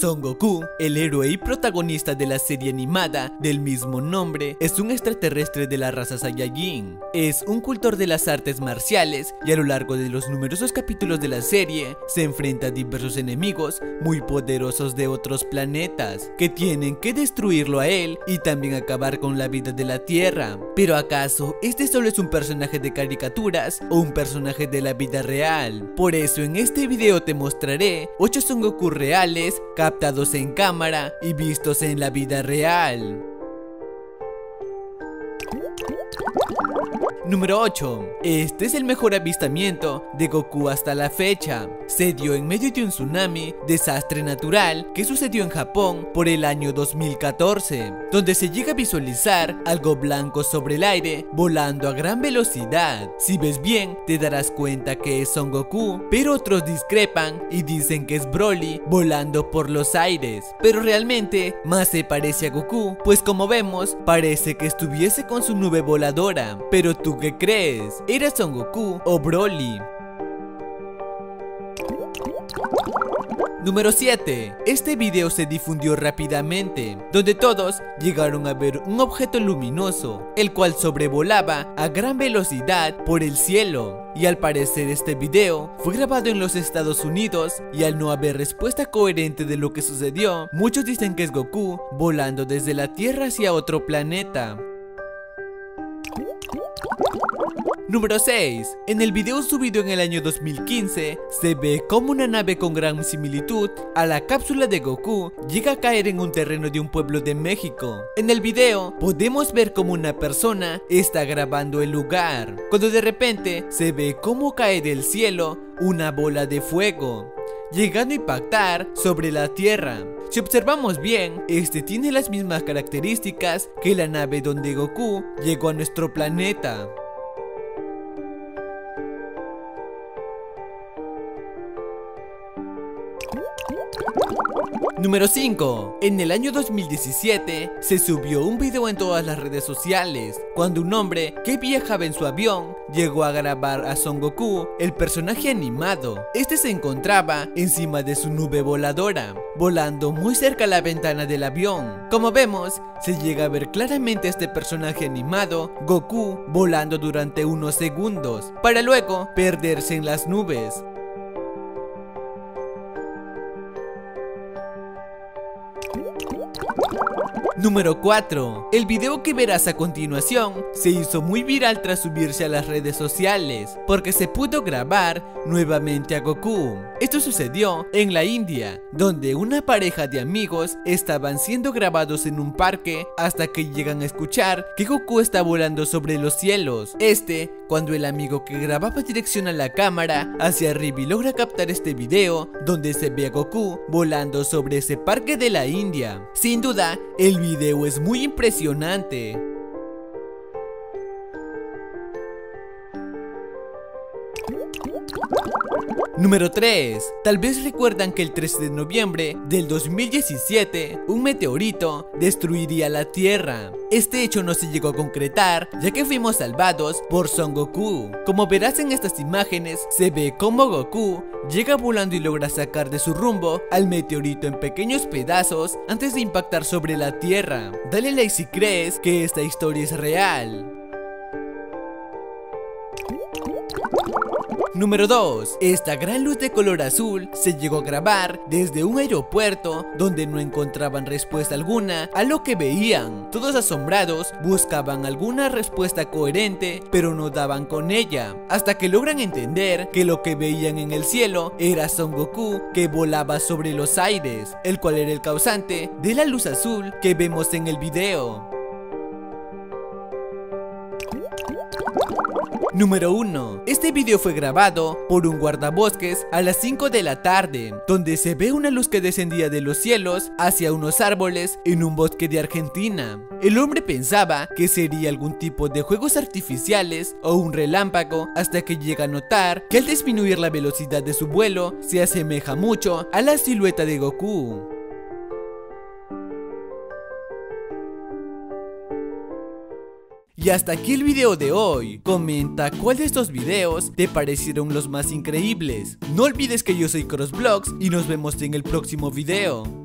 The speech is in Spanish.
Son Goku, el héroe y protagonista de la serie animada del mismo nombre, es un extraterrestre de la raza Saiyajin. Es un cultor de las artes marciales y a lo largo de los numerosos capítulos de la serie se enfrenta a diversos enemigos muy poderosos de otros planetas que tienen que destruirlo a él y también acabar con la vida de la Tierra. Pero ¿acaso este solo es un personaje de caricaturas o un personaje de la vida real? Por eso en este video te mostraré 8 Son Goku reales captados en cámara y vistos en la vida real. Número 8. Este es el mejor avistamiento de Goku hasta la fecha. Se dio en medio de un tsunami, desastre natural, que sucedió en Japón por el año 2014, donde se llega a visualizar algo blanco sobre el aire, volando a gran velocidad. Si ves bien, te darás cuenta que es Son Goku, pero otros discrepan y dicen que es Broly volando por los aires. Pero realmente, más se parece a Goku, pues como vemos, parece que estuviese con su nube voladora. Pero tú, ¿qué crees? ¿Era Son Goku o Broly? Número 7. Este video se difundió rápidamente, donde todos llegaron a ver un objeto luminoso, el cual sobrevolaba a gran velocidad por el cielo. Y al parecer este video fue grabado en los Estados Unidos, y al no haber respuesta coherente de lo que sucedió, muchos dicen que es Goku volando desde la Tierra hacia otro planeta. Número 6. En el video subido en el año 2015, se ve como una nave con gran similitud a la cápsula de Goku llega a caer en un terreno de un pueblo de México. En el video podemos ver como una persona está grabando el lugar, cuando de repente se ve como cae del cielo una bola de fuego, llegando a impactar sobre la Tierra. Si observamos bien, este tiene las mismas características que la nave donde Goku llegó a nuestro planeta. Número 5. En el año 2017 se subió un video en todas las redes sociales, cuando un hombre que viajaba en su avión llegó a grabar a Son Goku, el personaje animado. Este se encontraba encima de su nube voladora, volando muy cerca a la ventana del avión. Como vemos, se llega a ver claramente a este personaje animado, Goku, volando durante unos segundos, para luego perderse en las nubes. Número 4. El video que verás a continuación se hizo muy viral tras subirse a las redes sociales, porque se pudo grabar nuevamente a Goku. Esto sucedió en la India, donde una pareja de amigos estaban siendo grabados en un parque hasta que llegan a escuchar que Goku está volando sobre los cielos. Cuando el amigo que grababa direcciona la cámara hacia arriba y logra captar este video, donde se ve a Goku volando sobre ese parque de la India. Sin duda, el video es muy impresionante. Número 3. Tal vez recuerdan que el 3 de noviembre del 2017, un meteorito destruiría la Tierra. Este hecho no se llegó a concretar, ya que fuimos salvados por Son Goku. Como verás en estas imágenes, se ve cómo Goku llega volando y logra sacar de su rumbo al meteorito en pequeños pedazos antes de impactar sobre la Tierra. Dale like si crees que esta historia es real. Número 2. Esta gran luz de color azul se llegó a grabar desde un aeropuerto, donde no encontraban respuesta alguna a lo que veían. Todos asombrados buscaban alguna respuesta coherente, pero no daban con ella, hasta que logran entender que lo que veían en el cielo era Son Goku, que volaba sobre los aires, el cual era el causante de la luz azul que vemos en el video. Número 1. Este video fue grabado por un guardabosques a las 5 de la tarde, donde se ve una luz que descendía de los cielos hacia unos árboles en un bosque de Argentina. El hombre pensaba que sería algún tipo de juegos artificiales o un relámpago, hasta que llega a notar que al disminuir la velocidad de su vuelo se asemeja mucho a la silueta de Goku. Y hasta aquí el video de hoy. Comenta cuál de estos videos te parecieron los más increíbles. No olvides que yo soy CrossBlogs y nos vemos en el próximo video.